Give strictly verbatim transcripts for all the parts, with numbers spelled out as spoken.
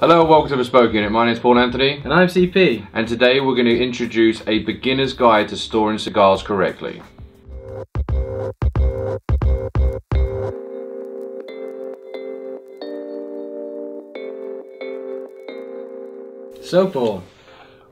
Hello, welcome to Bespoke Unit. My name is Paul Anthony. And I'm C P. And today we're going to introduce a beginner's guide to storing cigars correctly. So Paul,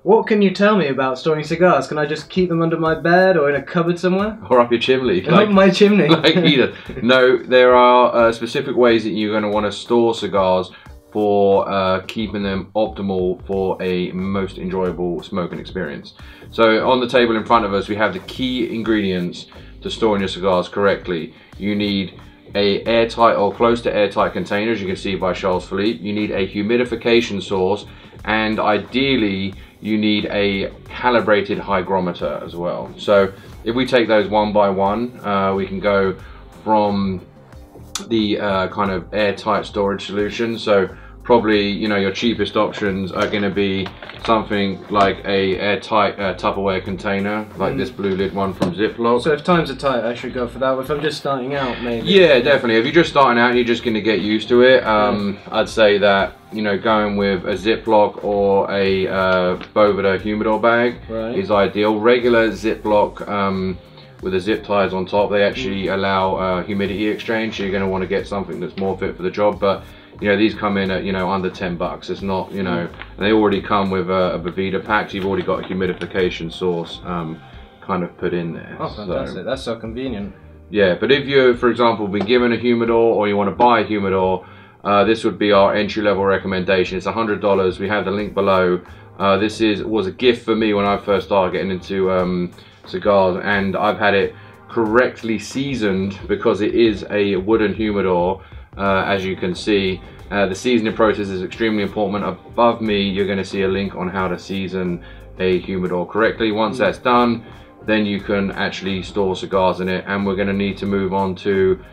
what can you tell me about storing cigars? Can I just keep them under my bed or in a cupboard somewhere? Or up your chimney. Or like, up my chimney. Like either. No, there are uh, specific ways that you're going to want to store cigars for uh, keeping them optimal for a most enjoyable smoking experience. So on the table in front of us, we have the key ingredients to storing your cigars correctly. You need a airtight or close to airtight container, as you can see by Charles-Philippe. You need a humidification source, and ideally you need a calibrated hygrometer as well. So if we take those one by one, uh, we can go from the uh, kind of airtight storage solution. So probably, you know, your cheapest options are going to be something like a airtight uh, Tupperware container, like mm. this blue lid one from Ziploc. So if times are tight, I should go for that. If I'm just starting out, maybe. Yeah, definitely. If you're just starting out, you're just going to get used to it. Um, mm. I'd say that, you know, going with a Ziploc or a uh, Boveda humidor bag right. is ideal. Regular Ziploc um, with the zip ties on top, they actually mm. allow uh, humidity exchange, so you're going to want to get something that's more fit for the job. But you know, these come in at, you know, under ten bucks. It's not, you know, and they already come with a, a Boveda pack, so you've already got a humidification source um, kind of put in there. Oh, fantastic. So, that's so convenient. Yeah, but if you, for example, been given a humidor or you want to buy a humidor, uh, this would be our entry-level recommendation. It's a hundred dollars. We have the link below. Uh, this is was a gift for me when I first started getting into um, cigars, and I've had it correctly seasoned because it is a wooden humidor. Uh, as you can see, uh, the seasoning process is extremely important. Above me, you're going to see a link on how to season a humidor correctly. Once that's done, then you can actually store cigars in it, and we're going to need to move on to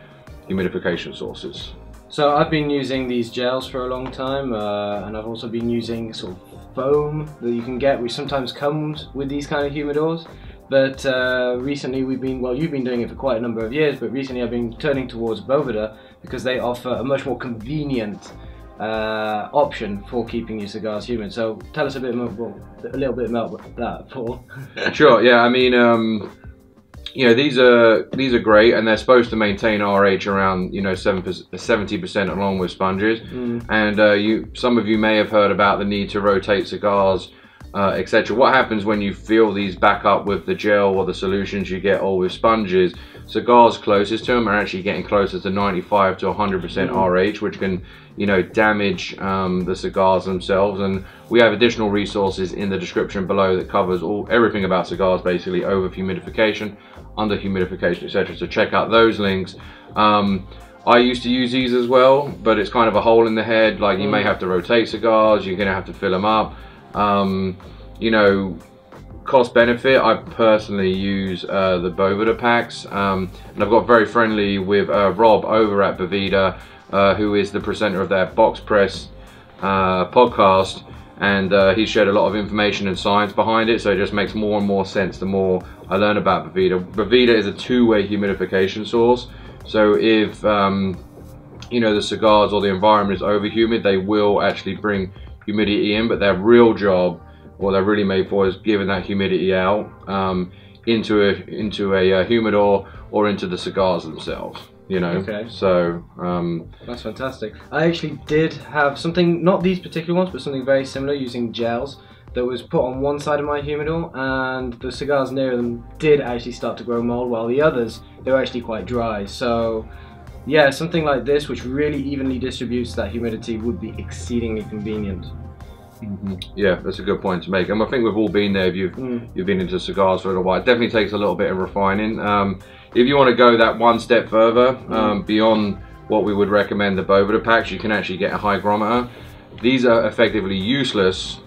humidification sources. So I've been using these gels for a long time, uh, and I've also been using sort of foam that you can get, which sometimes comes with these kind of humidors. But uh, recently we've been, well, you've been doing it for quite a number of years, but recently I've been turning towards Boveda because they offer a much more convenient uh, option for keeping your cigars humid. So tell us a bit more, well, a little bit about that, Paul. Sure, yeah, I mean, um, you know, these are, these are great, and they're supposed to maintain R H around, you know, seventy percent along with sponges. Mm. And uh, you, some of you may have heard about the need to rotate cigars, Uh, et cetera. What happens when you fill these back up with the gel or the solutions you get or with sponges? Cigars closest to them are actually getting closer to ninety-five to one hundred percent R H, which can, you know, damage um, the cigars themselves. And we have additional resources in the description below that covers all everything about cigars, basically over humidification, under humidification, et cetera. So check out those links. Um, I used to use these as well, but it's kind of a hole in the head. Like you may have to rotate cigars, you're going to have to fill them up. Um, you know, cost benefit, I personally use uh, the Boveda packs, um, and I've got very friendly with uh, Rob over at Boveda, uh, who is the presenter of their Box Press uh, podcast, and uh, he shared a lot of information and science behind it, so it just makes more and more sense the more I learn about Boveda. Boveda is a two-way humidification source, so if, um, you know, the cigars or the environment is over-humid, they will actually bring humidity in, but their real job, or they're really made for, is giving that humidity out um, into a into a uh, humidor or into the cigars themselves. You know, okay. So um, that's fantastic. I actually did have something, not these particular ones, but something very similar using gels that was put on one side of my humidor, and the cigars near them did actually start to grow mold, while the others they were actually quite dry. So. Yeah, something like this, which really evenly distributes that humidity, would be exceedingly convenient. Mm-hmm. Yeah, that's a good point to make. And I think we've all been there if you've, mm. you've been into cigars for a little while. It definitely takes a little bit of refining. Um, if you want to go that one step further, mm. um, beyond what we would recommend the Boveda packs, you can actually get a hygrometer. These are effectively useless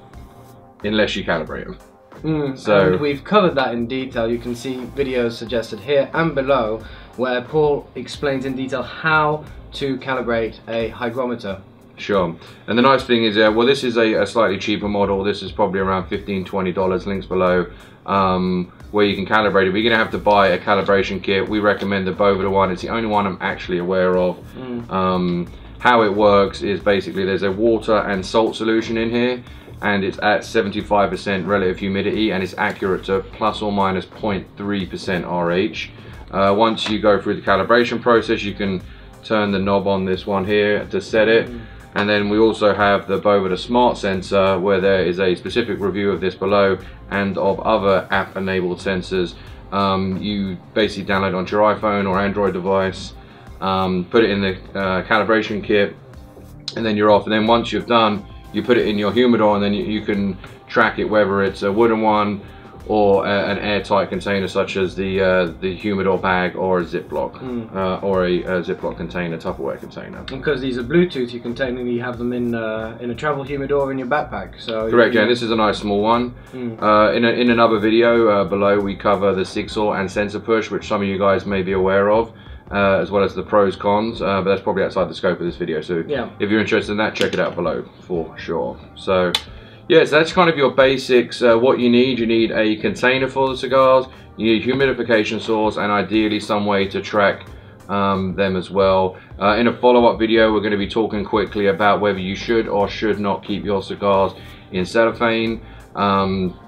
unless you calibrate them. Mm, so, and we've covered that in detail. You can see videos suggested here and below where Paul explains in detail how to calibrate a hygrometer. Sure, and the nice thing is, uh, well, this is a, a slightly cheaper model. This is probably around fifteen, twenty dollars, links below, um, where you can calibrate it. But you're gonna have to buy a calibration kit. We recommend the Boveda one. It's the only one I'm actually aware of. Mm. Um, How it works is basically there's a water and salt solution in here, and it's at seventy-five percent relative humidity, and it's accurate to plus or minus zero point three percent R H. Uh, once you go through the calibration process, you can turn the knob on this one here to set it. And then we also have the Boveda Smart Sensor, where there is a specific review of this below and of other app-enabled sensors. Um, you basically download onto your iPhone or Android device, um, put it in the uh, calibration kit, and then you're off. And then once you've done, you put it in your humidor, and then you, you can track it, whether it's a wooden one or a, an airtight container such as the uh, the humidor bag, or a Ziploc, mm. uh, or a, a Ziploc container, Tupperware container. And because these are Bluetooth, you can technically have them in uh, in a travel humidor in your backpack. So correct, yeah. This is a nice small one. Mm. Uh, in a, in another video uh, below, we cover the SixSaw and Sensor Push, which some of you guys may be aware of, uh, as well as the pros cons. Uh, but that's probably outside the scope of this video. So yeah, if you're interested in that, check it out below for sure. So. Yeah, so that's kind of your basics, uh, what you need. You need a container for the cigars, you need a humidification source, and ideally some way to track um, them as well. Uh, in a follow-up video, we're going to be talking quickly about whether you should or should not keep your cigars in cellophane. Um,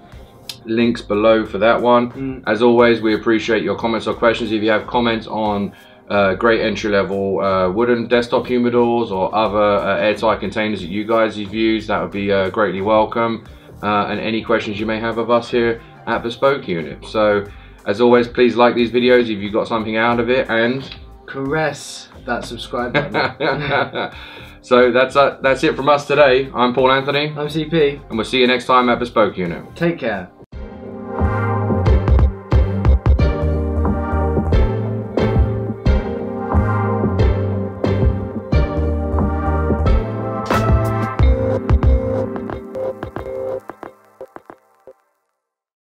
links below for that one. Mm. As always, we appreciate your comments or questions. If you have comments on Uh, great entry-level uh, wooden desktop humidors or other uh, airtight containers that you guys have used, that would be uh, greatly welcome, uh, and any questions you may have of us here at Bespoke Unit. So as always, please like these videos if you got something out of it, and caress that subscribe button. So that's uh, that's it from us today. I'm Paul Anthony. I'm C P, and we'll see you next time at Bespoke Unit. Take care.